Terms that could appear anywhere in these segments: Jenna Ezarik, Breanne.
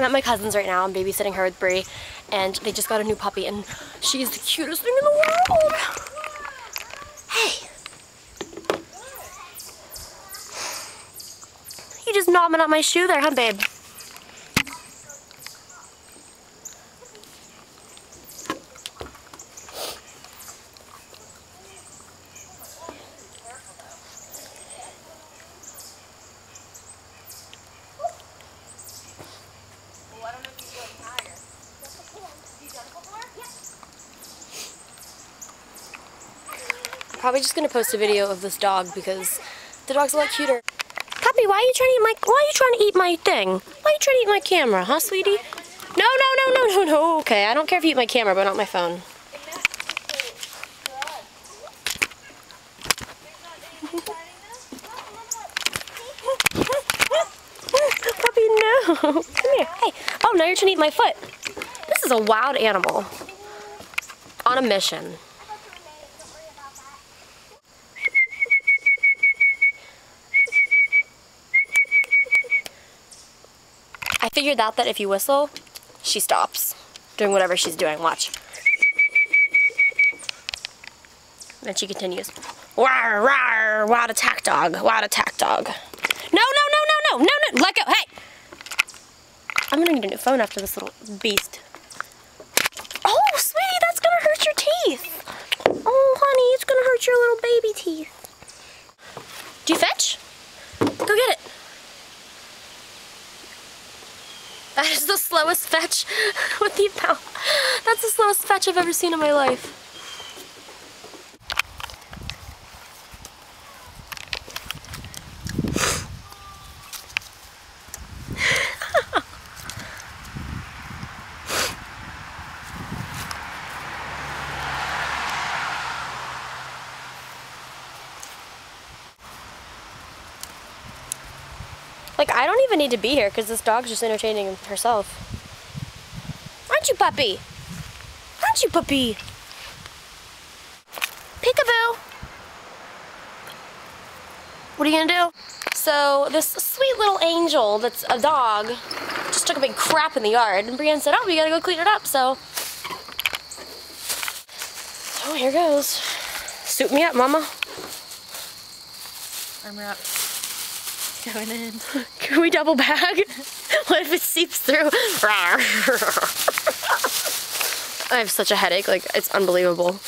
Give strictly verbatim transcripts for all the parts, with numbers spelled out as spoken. I'm at my cousin's right now. I'm babysitting her with Bree, and they just got a new puppy, and she's the cutest thing in the world. Hey. You just knobbing up my shoe there, huh, babe? Probably just gonna post a video of this dog because the dog's a lot cuter. Puppy, why are you trying to eat my why are you trying to eat my thing? Why are you trying to eat my camera, huh, sweetie? No, no, no, no, no, no. Okay, I don't care if you eat my camera, but not my phone. Puppy, no. Come here. Hey. Oh, now you're trying to eat my foot. This is a wild animal on a mission. I figured out that if you whistle, she stops doing whatever she's doing. Watch. And she continues. Rawr, rawr, wild attack dog, wild attack dog. No, no, no, no, no, no, no, let go, hey! I'm gonna need a new phone after this little beast. Oh, sweetie, that's gonna hurt your teeth. Oh, honey, it's gonna hurt your little baby teeth. Do you fetch? Go get it. That is the slowest fetch with the amount. That's the slowest fetch I've ever seen in my life. Like, I don't even need to be here because this dog's just entertaining herself. Aren't you, puppy? Aren't you, puppy? Peekaboo! What are you gonna do? So, this sweet little angel that's a dog just took a big crap in the yard, and Breanne said, oh, we gotta go clean it up, so. So, here goes. Suit me up, mama. Armor up. Going in. Can we double bag? What if it seeps through? I have such a headache, like it's unbelievable.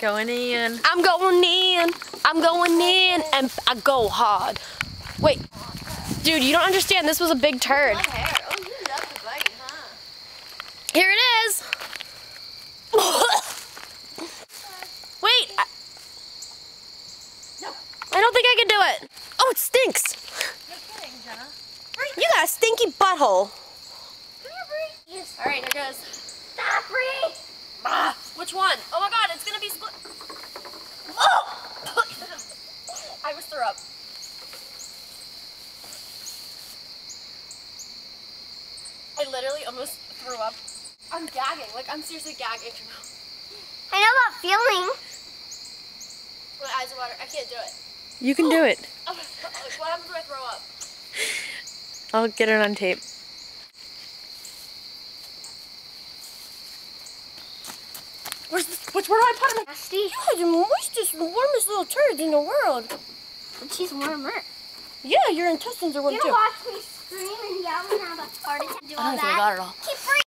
Going in. I'm going in. I'm going in, and I go hard. Wait, dude, you don't understand. This was a big turd. My hair. Oh, you love the bite, huh? Here it is. Wait. I I don't think I can do it. Oh, it stinks. No kidding, Jenna. You got a stinky butthole. Come here, Bree. Yes. All right, here goes. Stop, Bree. Ah, which one? Oh my God, it's gonna be split. Oh! I was threw up. I literally almost threw up. I'm gagging. Like, I'm seriously gagging. I know that feeling. My eyes are watering. I can't do it. You can oh. do it. Oh, what happens when I throw up? I'll get it on tape. Where's this? Which, where do I put it? Nasty. You are the moistest, warmest little turd in the world. But she's warmer. Yeah, your intestines are warm you too. You watch me scream and yell and have a party to do all that. I don't think I got it all. Keep free.